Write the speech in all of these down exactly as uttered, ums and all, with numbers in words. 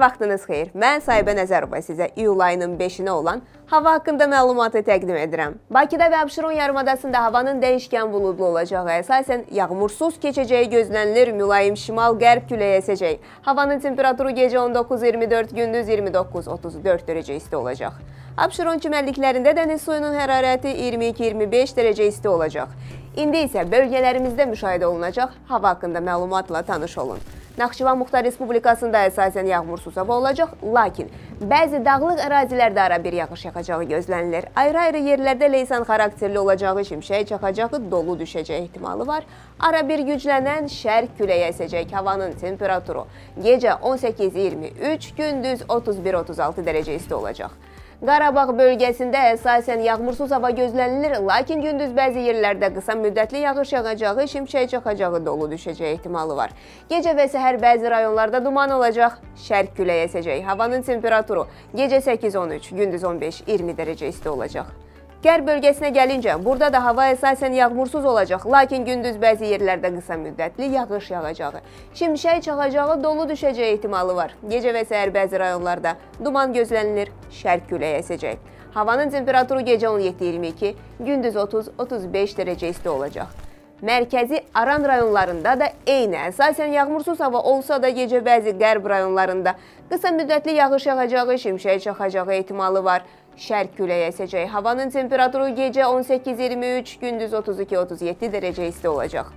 vaxtınız xeyir. Mən Sayibə Nəzərova sizə iyul ayının beşinə olan hava haqqında məlumatı təqdim edirəm. Bakıda və Abşeron yarımadasında havanın dəyişkən buludlu olacağı, əsasən yağmursuz keçəcəyi gözlənilir, mülayim şimal-qərb küləyi əsəcək. Havanın temperaturu gecə on doqquz iyirmi dörd, gündüz iyirmi doqquz otuz dörd dərəcə isti olacaq. Abşeron çimərliklərində dəniz suyunun hərarəti iyirmi iki iyirmi beş dərəcə isti olacaq. İndi isə bölgələrimizdə müşahidə olunacaq hava haqqında məlumatla tanış olun. Naxçıvan Muxtar Respublikasında əsasən yağmursuz hava olacaq, lakin bəzi dağlıq ərazilərdə ara bir yağış yağacağı gözlənilir. Ayrı-ayrı yerlərdə leysan xarakterli olacağı, şimşək çaxacağı, dolu düşəcəyi ehtimalı var. Ara bir güclənən şərq küləyi əsəcək. Havanın temperaturu gecə on səkkiz iyirmi üç, gündüz otuz bir otuz altı dərəcə isti olacaq. Qarabağ bölgəsində əsasən yağmursuz hava gözlənilir, lakin gündüz bəzi yerlərdə qısa müddətli yağış yağacağı, şimşək çaxacağı, dolu düşəcəyi ehtimalı var. Gecə və səhər bəzi rayonlarda duman olacaq, şərq küləyi əsəcək. Havanın temperaturu gecə səkkiz on üç, gündüz on beş iyirmi dərəcə isti olacaq. Qərb bölgəsinə gəlincə, burada da hava əsasən yağmursuz olacaq, lakin gündüz bəzi yerlərdə qısa müddətli yağış yağacağı, şimşək çaxacağı, dolu düşəcəyi ehtimalı var. Gecə və səhər bəzi rayonlarda duman gözlənilir, şərq küləyi əsəcək. Havanın temperaturu gecə on yeddi iyirmi iki, gündüz otuz otuz beş dərəcə isti olacaq. Mərkəzi Aran rayonlarında da eyni əsasən yağmursuz hava olsa da gecə bəzi qərb rayonlarında qısa müddətli yağış yağacağı, şimşək çaxacağı ehtimalı var. Şərq küləyi əsəcək. Havanın temperaturu gecə on səkkiz iyirmi üç, gündüz otuz iki otuz yeddi dərəcə isti olacaq.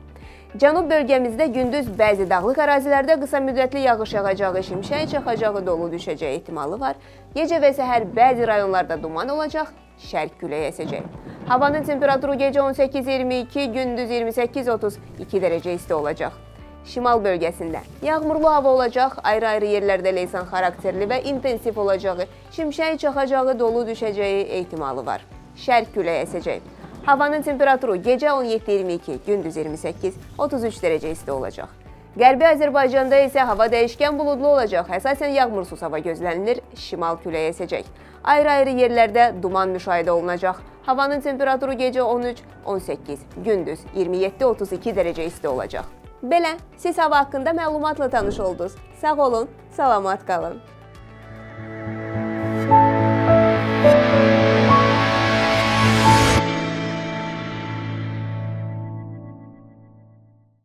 Cənub bölgəmizdə gündüz bəzi dağlıq ərazilərdə qısa müddətli yağış yağacağı, şimşək çaxacağı, dolu düşəcəyi ehtimalı var. Gecə və səhər bəzi rayonlarda duman olacaq, şərq küləyi əsəcək. Havanın temperaturu gecə on səkkiz iyirmi iki, gündüz iyirmi səkkiz otuz iki dərəcə isti olacaq. Şimal bölgəsində yağmurlu hava olacaq, ayrı-ayrı yerlərdə leysan xarakterli və intensiv olacağı, şimşək çaxacağı, dolu düşəcəyi ehtimalı var. Şərq küləyi əsəcək. Havanın temperaturu gecə on yeddi iyirmi iki, gündüz iyirmi səkkiz otuz üç dərəcə isti olacaq. Qərbi Azərbaycanda isə hava dəyişkən buludlu olacaq, əsasən yağmursuz hava gözlənilir, şimal küləyi əsəcək. Ayrı-ayrı yerlərdə duman müşahidə olunacaq. Havanın temperaturu gecə on üç on səkkiz, gündüz iyirmi yeddi otuz iki dərəcə isti olacaq. Belə, siz hava haqqında məlumatla tanış oldunuz. Sağ olun, salamat qalın.